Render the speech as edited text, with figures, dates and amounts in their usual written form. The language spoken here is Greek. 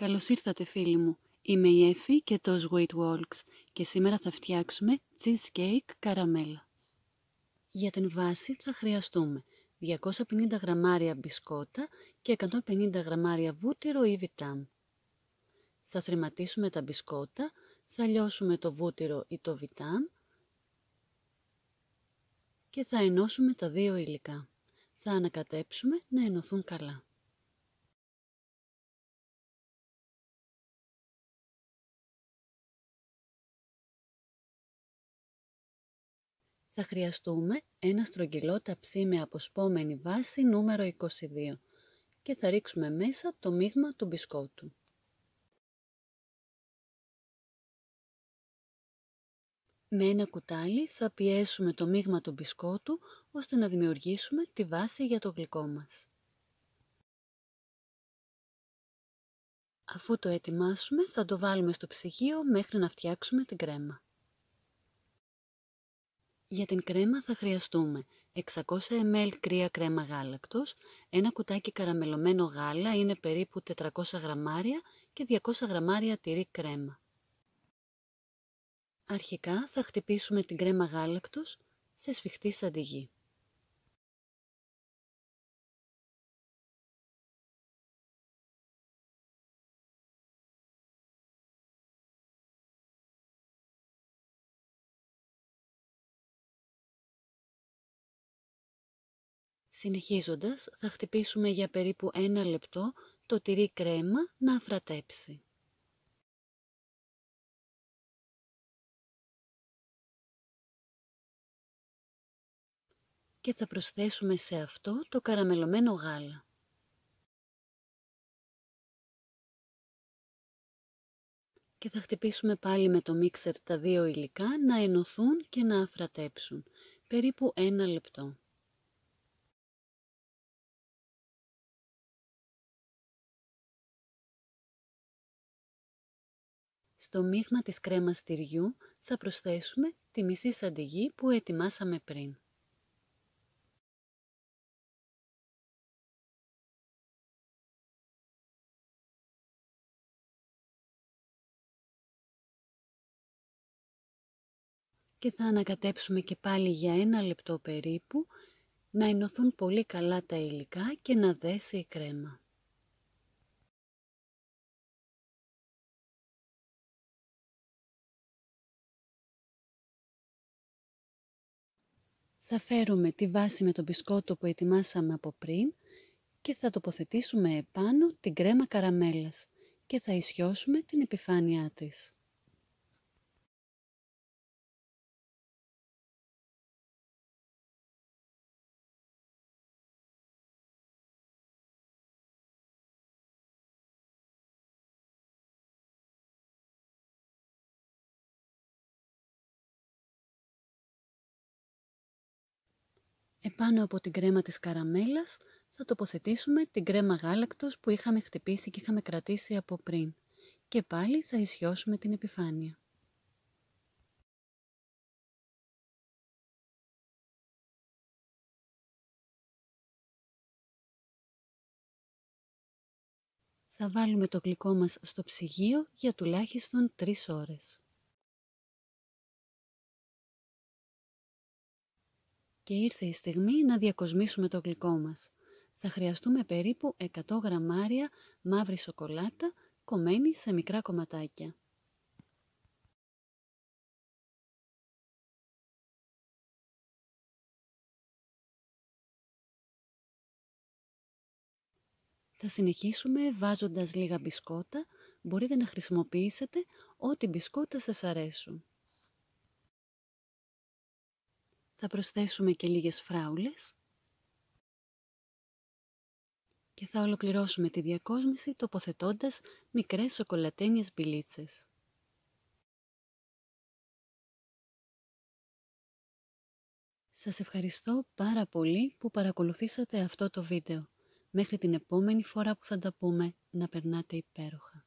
Καλώς ήρθατε φίλοι μου, είμαι η Έφη και το Sweet Walks και σήμερα θα φτιάξουμε cheesecake καραμέλα. Για την βάση θα χρειαστούμε 250 γραμμάρια μπισκότα και 150 γραμμάρια βούτυρο ή βιτάμ. Θα θρηματίσουμε τα μπισκότα, θα λιώσουμε το βούτυρο ή το βιτάμ και θα ενώσουμε τα δύο υλικά. Θα ανακατέψουμε να ενωθούν καλά. Θα χρειαστούμε ένα στρογγυλό ταψί με αποσπόμενη βάση νούμερο 22 και θα ρίξουμε μέσα το μείγμα του μπισκότου. Με ένα κουτάλι θα πιέσουμε το μείγμα του μπισκότου ώστε να δημιουργήσουμε τη βάση για το γλυκό μας. Αφού το ετοιμάσουμε θα το βάλουμε στο ψυγείο μέχρι να φτιάξουμε την κρέμα. Για την κρέμα θα χρειαστούμε 600 ml κρύα κρέμα γάλακτος, ένα κουτάκι καραμελωμένο γάλα είναι περίπου 400 γραμμάρια και 200 γραμμάρια τυρί κρέμα. Αρχικά θα χτυπήσουμε την κρέμα γάλακτος σε σφιχτή σαντιγί. Συνεχίζοντας, θα χτυπήσουμε για περίπου 1 λεπτό το τυρί κρέμα να αφρατέψει. Και θα προσθέσουμε σε αυτό το καραμελωμένο γάλα. Και θα χτυπήσουμε πάλι με το μίξερ τα δύο υλικά να ενωθούν και να αφρατέψουν. Περίπου 1 λεπτό. Στο μείγμα της κρέμας τυριού θα προσθέσουμε τη μισή σαντιγί που ετοιμάσαμε πριν. Και θα ανακατέψουμε και πάλι για 1 λεπτό περίπου, να ενωθούν πολύ καλά τα υλικά και να δέσει η κρέμα. Θα φέρουμε τη βάση με το μπισκότο που ετοιμάσαμε από πριν και θα τοποθετήσουμε επάνω την κρέμα καραμέλας και θα ισιώσουμε την επιφάνειά της. Επάνω από την κρέμα της καραμέλας θα τοποθετήσουμε την κρέμα γάλακτος που είχαμε χτυπήσει και είχαμε κρατήσει από πριν. Και πάλι θα ισιώσουμε την επιφάνεια. Θα βάλουμε το γλυκό μας στο ψυγείο για τουλάχιστον 3 ώρες. Και ήρθε η στιγμή να διακοσμήσουμε το γλυκό μας. Θα χρειαστούμε περίπου 100 γραμμάρια μαύρη σοκολάτα κομμένη σε μικρά κομματάκια. Θα συνεχίσουμε βάζοντας λίγα μπισκότα. Μπορείτε να χρησιμοποιήσετε ό,τι μπισκότα σας αρέσουν. Θα προσθέσουμε και λίγες φράουλες και θα ολοκληρώσουμε τη διακόσμηση τοποθετώντας μικρές σοκολατένιες μπιλίτσες. Σας ευχαριστώ πάρα πολύ που παρακολουθήσατε αυτό το βίντεο. Μέχρι την επόμενη φορά που θα τα πούμε, να περνάτε υπέροχα.